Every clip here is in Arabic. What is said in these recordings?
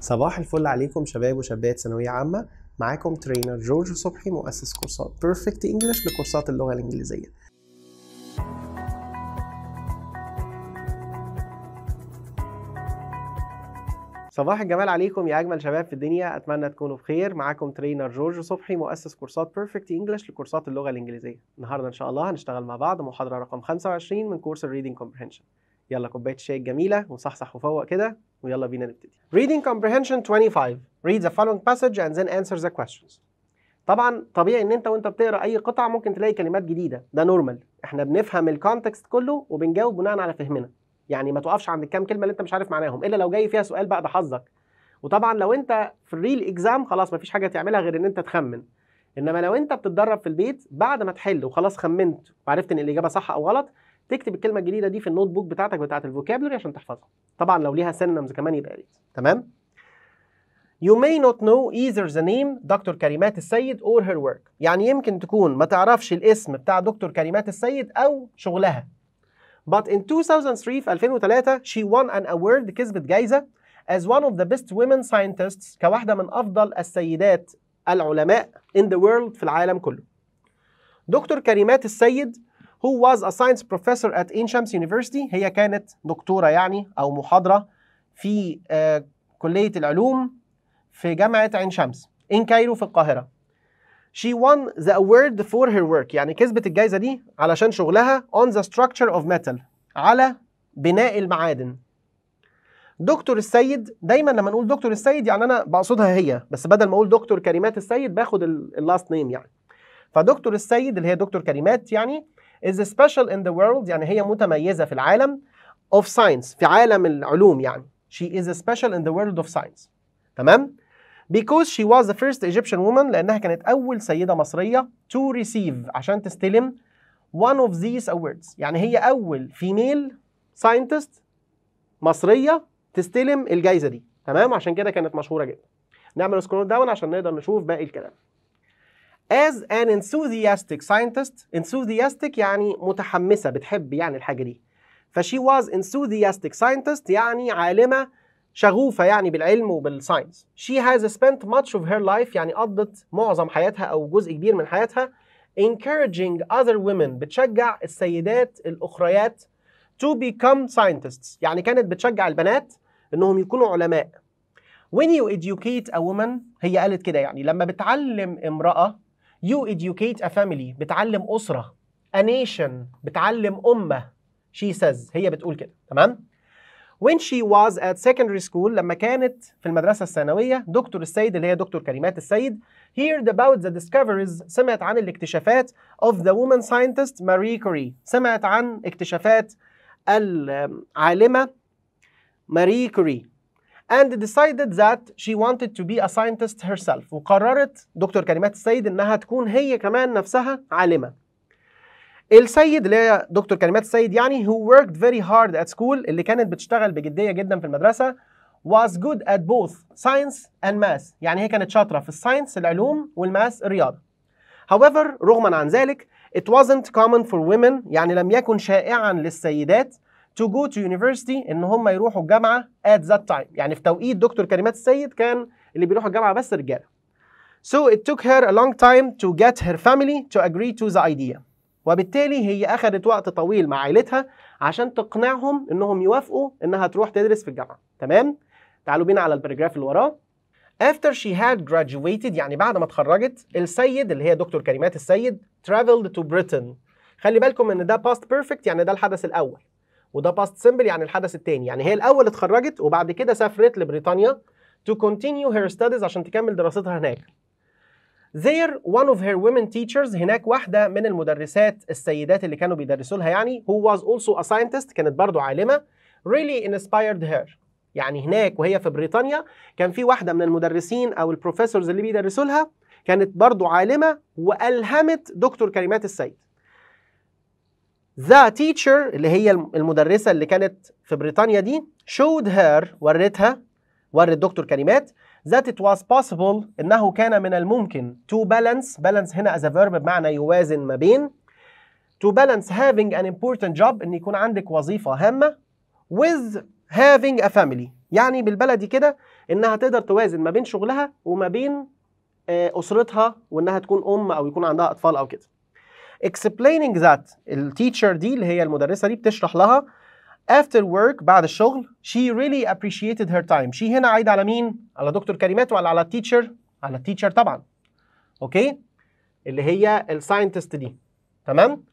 صباح الفل عليكم شباب وشابات ثانويه عامه. معاكم ترينر جورج صبحي مؤسس كورسات بيرفكت انجلش لكورسات اللغه الانجليزيه. صباح الجمال عليكم يا اجمل شباب في الدنيا، اتمنى تكونوا بخير. معاكم ترينر جورج صبحي مؤسس كورسات بيرفكت انجلش لكورسات اللغه الانجليزيه. النهارده ان شاء الله هنشتغل مع بعض محاضره رقم 25 من كورس الريدنج كومبريهنشن. يلا كوبايه الشاي الجميله وصحصح وفوق كده ويلا بينا نبتدي. Reading comprehension 25. Read the following passage and then answer the questions. طبعا طبيعي ان انت وانت بتقرا اي قطعه ممكن تلاقي كلمات جديده، ده نورمال، احنا بنفهم الكونتكست كله وبنجاوب بناء على فهمنا. يعني ما توقفش عند الكام كلمه اللي انت مش عارف معناهم الا لو جاي فيها سؤال بقى، ده حظك. وطبعا لو انت في الريل اكزام خلاص مفيش حاجه تعملها غير ان انت تخمن. انما لو انت بتتدرب في البيت بعد ما تحل وخلاص خمنت وعرفت ان الاجابه صح او غلط، تكتب الكلمه الجديده دي في النوت بوك بتاعتك بتاعه الفوكابلري عشان تحفظها. طبعا لو ليها سينونيمز كمان يبقى ريت. تمام. You may not know either the name دكتور كريمات السيد or her work. يعني يمكن تكون ما تعرفش الاسم بتاع دكتور كريمات السيد او شغلها. But in 2003 في 2003 she won an award، كسبت جايزه as one of the best women scientists، كواحده من افضل السيدات العلماء in the world، في العالم كله. دكتور كريمات السيد who was a science professor at Ain Shams University، هي كانت دكتورة يعني أو محاضرة في كلية العلوم في جامعة عين شمس in كايرو في القاهرة. She won the award for her work، يعني كسبت الجائزة دي علشان شغلها on the structure of metal، على بناء المعادن. دكتور السيد، دايما لما نقول دكتور السيد يعني أنا بقصدها هي، بس بدل ما أقول دكتور كريمات السيد باخد اللاست نيم يعني. فدكتور السيد اللي هي دكتور كريمات يعني is special in the world، يعني هي متميزة في العالم of science، في عالم العلوم يعني. She is special in the world of science. تمام؟ Because she was the first Egyptian woman، لأنها كانت أول سيدة مصرية to receive، عشان تستلم one of these awards، يعني هي أول female scientist مصرية تستلم الجائزة دي. تمام؟ عشان كده كانت مشهورة جدا. نعمل سكرول داون عشان نقدر نشوف باقي الكلام. As an enthusiastic scientist، enthusiastic يعني متحمسة، بتحب يعني الحاجة دي. فشي was enthusiastic scientist يعني عالمة شغوفة يعني بالعلم وبالساينس. She has spent much of her life، يعني قضت معظم حياتها أو جزء كبير من حياتها encouraging other women، بتشجع السيدات الأخريات to become scientists، يعني كانت بتشجع البنات إنهم يكونوا علماء. When you educate a woman، هي قالت كده يعني لما بتعلم امرأة، You educate a family، بتعلم أسرة. A nation، بتعلم أمة. She says، هي بتقول كده. تمام؟ When she was at secondary school، لما كانت في المدرسة الثانوية، دكتور السيد اللي هي دكتور كريمات السيد heard about the discoveries، سمعت عن الاكتشافات of the woman scientist Marie Curie، سمعت عن اكتشافات العالمة ماري كوري. And decided that she wanted to be a scientist herself، وقررت دكتور كريمات السيد انها تكون هي كمان نفسها عالمة. السيد اللي هي دكتور كريمات السيد يعني who worked very hard at school، اللي كانت بتشتغل بجدية جدا في المدرسة was good at both science and math، يعني هي كانت شاطرة في الساينس العلوم والماث الرياضة. However، رغما عن ذلك it wasn't common for women، يعني لم يكن شائعا للسيدات to go to university، ان هم يروحوا الجامعه at that time، يعني في توقيت دكتور كريمات السيد كان اللي بيروحوا الجامعه بس رجاله. So it took her a long time to get her family to agree to the idea، وبالتالي هي اخذت وقت طويل مع عائلتها عشان تقنعهم انهم يوافقوا انها تروح تدرس في الجامعه. تمام؟ تعالوا بينا على الباراجراف اللي وراه. After she had graduated، يعني بعد ما اتخرجت، السيد اللي هي دكتور كريمات السيد traveled to Britain. خلي بالكم ان ده past perfect، يعني ده الحدث الاول، وده باست سيمبل يعني الحدث الثاني. يعني هي الاول اتخرجت وبعد كده سافرت لبريطانيا to continue her studies، عشان تكمل دراستها هناك. There one of her women teachers، هناك واحده من المدرسات السيدات اللي كانوا بيدرسوا لها يعني who was also a scientist، كانت برضو عالمه really inspired her. يعني هناك وهي في بريطانيا كان في واحده من المدرسين او البروفيسورز اللي بيدرسوا لها كانت برضو عالمه والهمت دكتور كريمات السيد. The teacher اللي هي المدرسة اللي كانت في بريطانيا دي showed her، ورت دكتور كريمات that it was possible، إنه كان من الممكن to balance، balance هنا as a verb بمعنى يوازن ما بين، to balance having an important job، إن يكون عندك وظيفة هامة with having a family، يعني بالبلدي كده انها تقدر توازن ما بين شغلها وما بين اسرتها وانها تكون ام او يكون عندها اطفال او كده. explaining that التيتشر دي اللي هي المدرسه دي بتشرح لها after work بعد الشغل she really appreciated her time. she هنا عايده على مين؟ على دكتور كريمات ولا على التيتشر؟ على التيتشر طبعا. اوكي اللي هي الساينتست دي تمام.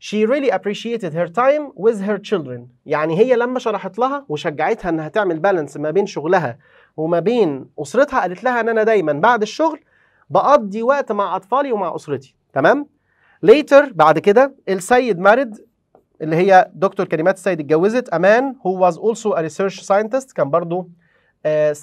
she really appreciated her time with her children. يعني هي لما شرحت لها وشجعتها انها تعمل بالانس ما بين شغلها وما بين اسرتها قالت لها ان انا دايما بعد الشغل بقضي وقت مع اطفالي ومع اسرتي تمام. later بعد كده السيد مارد اللي هي دكتور كريمات السيد اتجوزت امان who was also a research scientist. كان برضو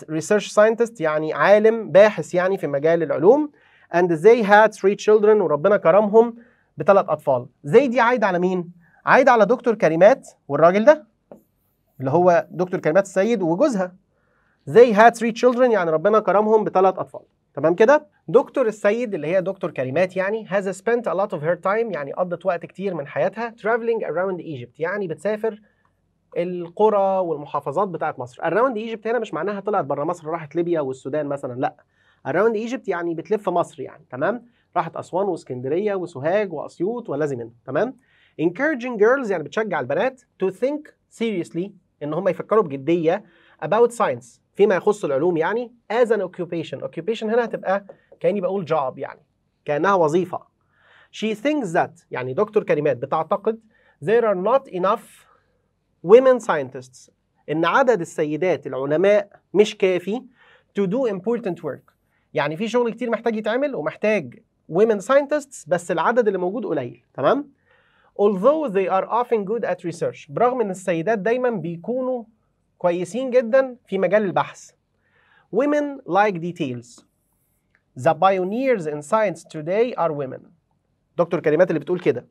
research scientist يعني عالم باحث يعني في مجال العلوم. and they had 3 children وربنا كرمهم بثلاث اطفال. زي دي عايده على مين؟ عايده على دكتور كريمات والراجل ده اللي هو دكتور كريمات السيد وجوزها. they had 3 children يعني ربنا كرمهم بثلاث اطفال تمام كده. دكتور السيد اللي هي دكتور كريمات يعني has spent a lot of her time يعني قضت وقت كتير من حياتها traveling around Egypt يعني بتسافر القرى والمحافظات بتاعت مصر. around Egypt هنا مش معناها طلعت بره مصر راحت ليبيا والسودان مثلا، لا around Egypt يعني بتلف مصر يعني تمام. راحت اسوان واسكندريه وسوهاج واسيوط والذي منه تمام. encouraging girls يعني بتشجع البنات to think seriously ان هم يفكروا بجديه about science فيما يخص العلوم يعني as an occupation. occupation هنا هتبقى كاني بقول job يعني كانها وظيفه. she thinks that يعني دكتور كريمات بتعتقد there are not enough women scientists ان عدد السيدات العلماء مش كافي to do important work. يعني في شغل كتير محتاج يتعمل ومحتاج women scientists بس العدد اللي موجود قليل تمام. although they are often good at research برغم ان السيدات دايما بيكونوا كويسين جدا في مجال البحث. women like details the pioneers in science today are women. دكتور كريمات اللي بتقول كده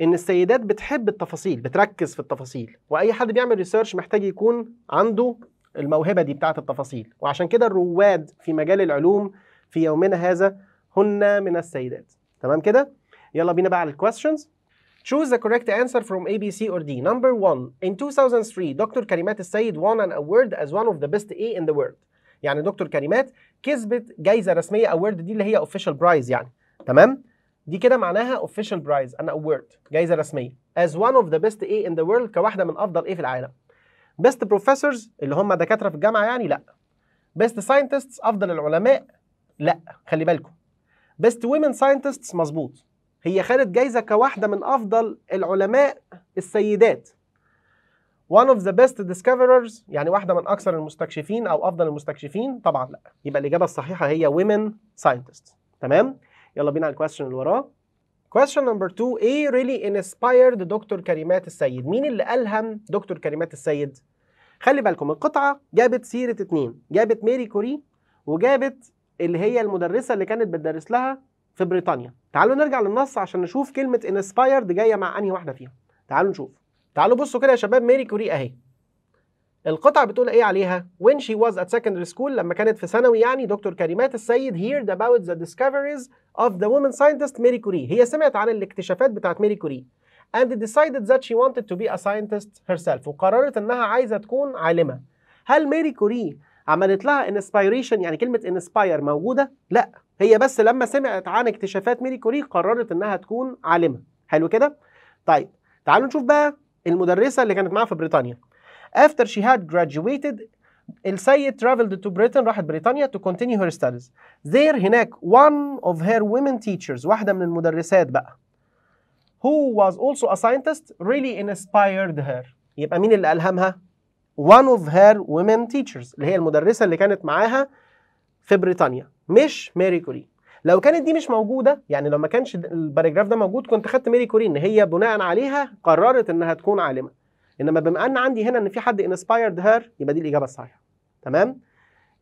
ان السيدات بتحب التفاصيل بتركز في التفاصيل واي حد بيعمل ريسيرش محتاج يكون عنده الموهبة دي بتاعت التفاصيل. وعشان كده الرواد في مجال العلوم في يومنا هذا هن من السيدات تمام كده. يلا بينا بقى على الكويستشنز. Choose the correct answer from A, B, C or D. Number 1 in 2003 دكتور كريمات السيد won an award as one of the best A in the world. يعني دكتور كريمات كسبت جايزة رسمية award دي اللي هي official prize يعني تمام. دي كده معناها official prize an award جايزة رسمية as one of the best A in the world كواحدة من أفضل A في العالم. best professors اللي هم دكاترة في الجامعة يعني لا. best scientists أفضل العلماء لا خلي بالكم. best women scientists مظبوط هي خدت جايزة كواحدة من أفضل العلماء السيدات. one of the best discoverers يعني واحدة من أكثر المستكشفين أو أفضل المستكشفين طبعا لا. يبقى الإجابة الصحيحة هي women scientists تمام. يلا بينا على الكويستشن اللي وراه. question number 2 A really inspired دكتور كريمات السيد. مين اللي ألهم دكتور كريمات السيد؟ خلي بالكم القطعة جابت سيرة 2 جابت ماري كوري وجابت اللي هي المدرسة اللي كانت بتدرس لها في بريطانيا. تعالوا نرجع للنص عشان نشوف كلمة inspired جاية مع أنهي واحدة فيهم. تعالوا نشوف. تعالوا بصوا كده يا شباب ماري كوري أهي. القطعة بتقول إيه عليها؟ when she was at secondary school لما كانت في ثانوي يعني دكتور كريمات السيد heard about the discoveries of the woman scientist ماري كوري. هي سمعت عن الاكتشافات بتاعت ماري كوري and decided that she wanted to be a scientist herself. وقررت إنها عايزة تكون عالمة. هل ماري كوري عملت لها inspiration يعني كلمة inspire موجودة؟ لأ. هي بس لما سمعت عن اكتشافات ماري كوري قررت انها تكون عالمه. حلو كده. طيب تعالوا نشوف بقى المدرسه اللي كانت معاها في بريطانيا. after she had graduated السيد traveled to Britain راحت بريطانيا to continue her studies. there هناك one of her women teachers واحده من المدرسات بقى who was also a scientist really inspired her. يبقى مين اللي ألهمها؟ one of her women teachers اللي هي المدرسه اللي كانت معاها في بريطانيا مش ماري كوري. لو كانت دي مش موجوده يعني لو ما كانش الباراجراف ده موجود كنت خدت ماري كوري ان هي بناء عليها قررت انها تكون عالمه. انما بما ان عندي هنا ان في حد انسبايرد هير يبقى دي الاجابه الصحيحه تمام.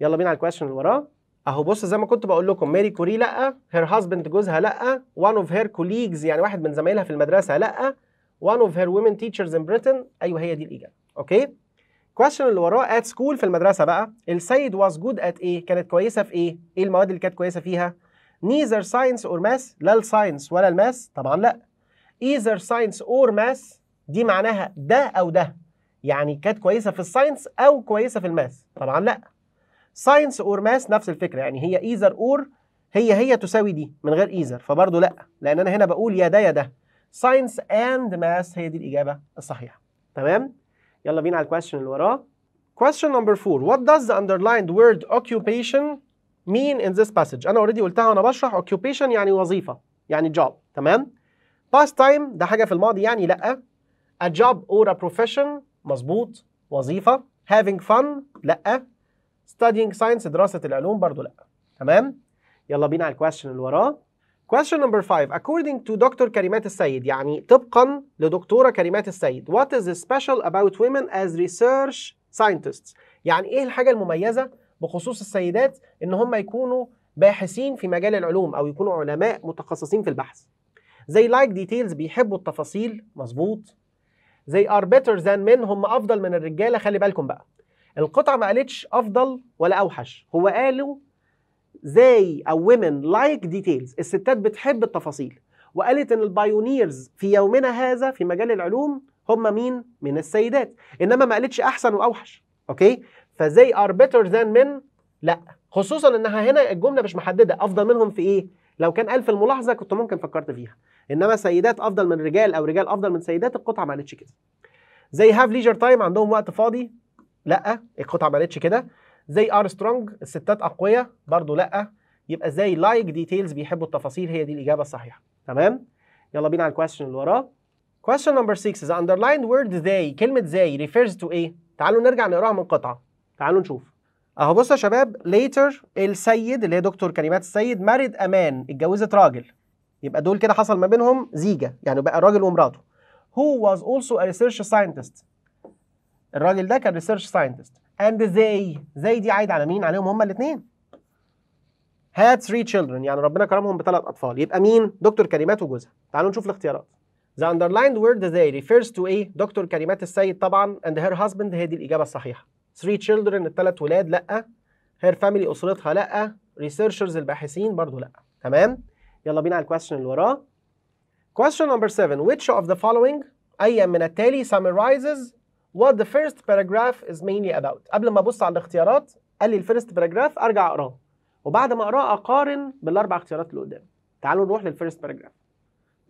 يلا بينا على الكويشن اللي وراه اهو. بص زي ما كنت بقول لكم ماري كوري لا، هير هازبند جوزها لا، وان اوف هير كوليجز يعني واحد من زمايلها في المدرسه لا، وان اوف هير وومن تيتشرز ان بريتن. ايوه هي دي الاجابه. اوكي الكويشن اللي وراه at school في المدرسة بقى السيد was good at ايه؟ كانت كويسة في ايه؟ ايه المواد اللي كانت كويسة فيها؟ neither science or math لا الساينس ولا الماس طبعا لا. either science or math دي معناها ده أو ده يعني كانت كويسة في الساينس أو كويسة في الماس طبعا لا. ساينس اور ماس نفس الفكره، يعني هي ايزر اور هي تساوي دي من غير ايزر، فبرضه لا، لان انا هنا بقول يا ده يا ده. ساينس اند ماس هي دي الاجابه الصحيحه. تمام؟ يلا بينا على الكويشن اللي وراه. Question number 4. What does the underlined word occupation mean in this passage؟ أنا already قلتها وأنا بشرح occupation يعني وظيفة، يعني job، تمام؟ past time ده حاجة في الماضي يعني لأ. a job or a profession مظبوط، وظيفة. having fun لأ. studying science دراسة العلوم برضو لأ، تمام؟ يلا بينا على الكويشن اللي وراه. Question number 5. According to Dr. كريمات السيد، يعني طبقا لدكتورة كريمات السيد، what is special about women as research scientists؟ يعني ايه الحاجة المميزة بخصوص السيدات ان هم يكونوا باحثين في مجال العلوم او يكونوا علماء متخصصين في البحث؟ they like details، بيحبوا التفاصيل، مظبوط. they are better than men، هم افضل من الرجالة. خلي بالكم بقى، القطعة ما قالتش افضل ولا اوحش، هو قالوا they أو women like details، الستات بتحب التفاصيل، وقالت إن البايونيرز في يومنا هذا في مجال العلوم هم مين؟ من السيدات، إنما ما قالتش أحسن وأوحش، أوكي؟ ف they are better than men لأ، خصوصًا إنها هنا الجملة مش محددة، أفضل منهم في إيه؟ لو كان قال في الملاحظة كنت ممكن فكرت فيها، إنما سيدات أفضل من رجال أو رجال أفضل من سيدات، القطعة ما قالتش كده. they have leisure time، عندهم وقت فاضي، لأ، القطعة ما قالتش كده. they are strong، الستات أقوياء، برضه لأ، يبقى they like details، بيحبوا التفاصيل، هي دي الإجابة الصحيحة، تمام؟ يلا بينا على الكويشن اللي وراه. question number 6. the underlined word they، كلمة they refers to إيه؟ تعالوا نرجع نقراها من قطعة، تعالوا نشوف. أهو بصوا يا شباب، later السيد اللي هي دكتور كريمات السيد married a man، اتجوزت راجل، يبقى دول كده حصل ما بينهم زيجة، يعني بقى راجل ومراته. who was also a research scientist، الراجل ده كان research scientist. and they دي عايد على مين؟ عليهم هما الاثنين. had 3 children، يعني ربنا كرمهم ب3 أطفال، يبقى مين؟ دكتور كريمات وجوزها. تعالوا نشوف الاختيارات. the underlined word they refers to إيه؟ دكتور كريمات السيد طبعا and her husband، هي دي الإجابة الصحيحة. 3 children، ال3 ولاد لأ. her family أسرتها لأ. researchers الباحثين برضو لأ، تمام؟ يلا بينا على الكويشن اللي وراه. question number 7. which of the following، أي من التالي summarizes what the first paragraph is mainly about. قبل ما ابص على الاختيارات قال لي الفيرست باراجراف ارجع اقراه، وبعد ما اقراه اقارن بال4 اختيارات اللي قدام. تعالوا نروح للفيرست باراجراف،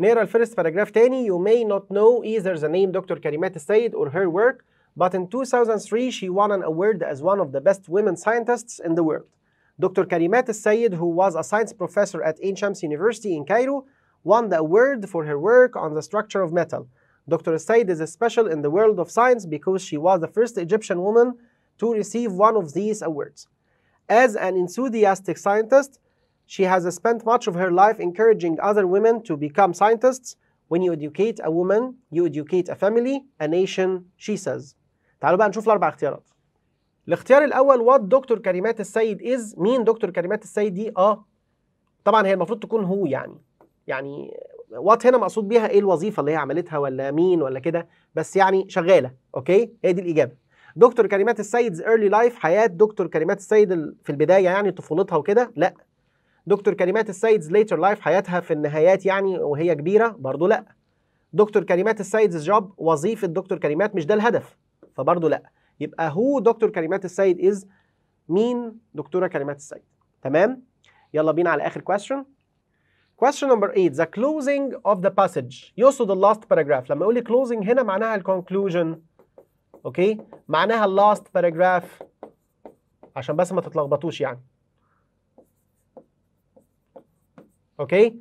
نقرا الفيرست باراجراف تاني. you may not know either the name دكتور كريمات السيد or her work, but in 2003 she won an award as one of the best women scientists in the world. دكتور كريمات السيد, who was a science professor at Ain Shams University in Cairo, won the award for her work on the structure of metal. Dr. Said is special in the world of science because she was the first Egyptian woman to receive one of these awards. As an enthusiastic scientist, she has spent much of her life encouraging other women to become scientists. When you educate a woman, you educate a family, a nation, she says. تعالوا بقى نشوف ال4 اختيارات. الاختيار الأول what دكتور كريمات السيد is، مين دكتور كريمات السيد دي؟ طبعا هي المفروض تكون هو، يعني وات هنا مقصود بيها ايه؟ الوظيفه اللي هي عملتها ولا مين ولا كده، بس يعني شغاله، اوكي؟ هي دي الاجابه. دكتور كريمات السيد ايرلي لايف، حياه دكتور كريمات السيد في البدايه يعني طفولتها وكده، لا. دكتور كريمات السيد ليتر لايف، حياتها في النهايات يعني وهي كبيره، برضو لا. دكتور كريمات السيد جوب، وظيفه دكتور كريمات، مش ده الهدف، فبرضو لا. يبقى هو دكتور كريمات السيد از مين؟ دكتوره كريمات السيد، تمام؟ يلا بينا على اخر كويشن. question number 8. the closing of the passage، يقصد the last paragraph. لما يقول closing هنا معناها ال conclusion، اوكي؟ معناها ال last paragraph، عشان بس ما تتلخبطوش يعني، اوكي؟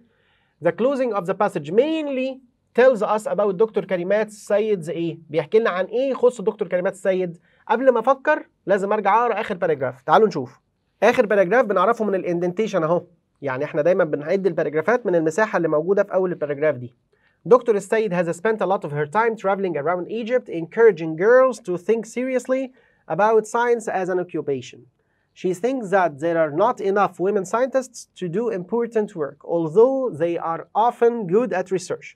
the closing of the passage mainly tells us about دكتور كريمات السيد ايه؟ بيحكي لنا عن ايه يخص دكتور كريمات السيد؟ قبل ما افكر لازم ارجع اقرا اخر paragraph. تعالوا نشوف اخر paragraph، بنعرفه من الاندنتيشن اهو، يعني احنا دايما بنعد الباراجرافات من المساحه اللي موجوده في اول الباراجراف دي. دكتور السيد has spent a lot of her time traveling around Egypt encouraging girls to think seriously about science as an occupation. She thinks that there are not enough women scientists to do important work, although they are often good at research.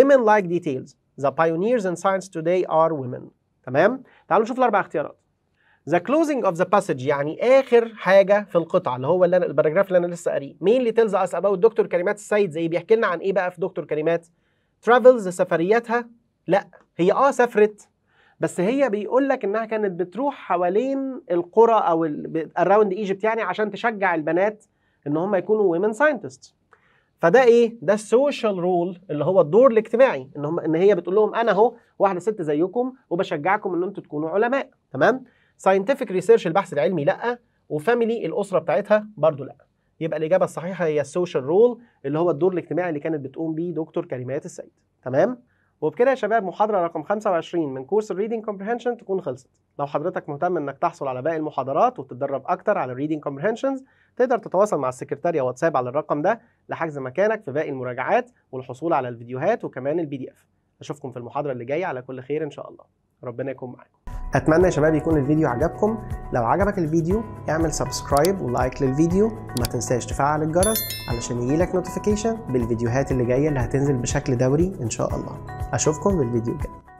Women like details. The pioneers in science today are women. تمام؟ تعالوا نشوف ال4 اختيارات. The closing of the passage، يعني آخر حاجة في القطعة اللي هو الباراجراف اللي أنا لسه قاريه، mainly tells us about دكتور كريمات السيد زي بيحكي لنا عن إيه بقى في دكتور كريمات؟ travels، سفرياتها؟ لأ، هي سافرت بس هي بيقول لك انها كانت بتروح حوالين القرى او الراوند ايجيبت يعني عشان تشجع البنات ان هم يكونوا ويمن ساينتست. فده ايه؟ ده السوشيال رول اللي هو الدور الاجتماعي ان هي بتقول لهم انا اهو واحده ست زيكم وبشجعكم ان انتوا تكونوا علماء، تمام؟ ساينتفك ريسيرش البحث العلمي لا، وفاميلي الاسره بتاعتها برضو لا. يبقى الاجابه الصحيحه هي السوشيال رول اللي هو الدور الاجتماعي اللي كانت بتقوم بيه دكتور كريمات السيد، تمام؟ وبكده يا شباب محاضرة رقم 25 من كورس الريدنج كومبريهنشن تكون خلصت. لو حضرتك مهتم انك تحصل على باقي المحاضرات وتتدرب اكتر على الريدنج كومبريهنشنز تقدر تتواصل مع السكرتارية واتساب على الرقم ده لحجز مكانك في باقي المراجعات والحصول على الفيديوهات وكمان الPDF. اشوفكم في المحاضرة اللي جاية على كل خير ان شاء الله، ربنا يكون معاكم. اتمنى يا شباب يكون الفيديو عجبكم. لو عجبك الفيديو اعمل سبسكرايب ولايك للفيديو وما تنساش تفعل الجرس علشان يجيلك نوتيفيكيشن بالفيديوهات اللي جايه اللي هتنزل بشكل دوري ان شاء الله. اشوفكم بالفيديو الجاي.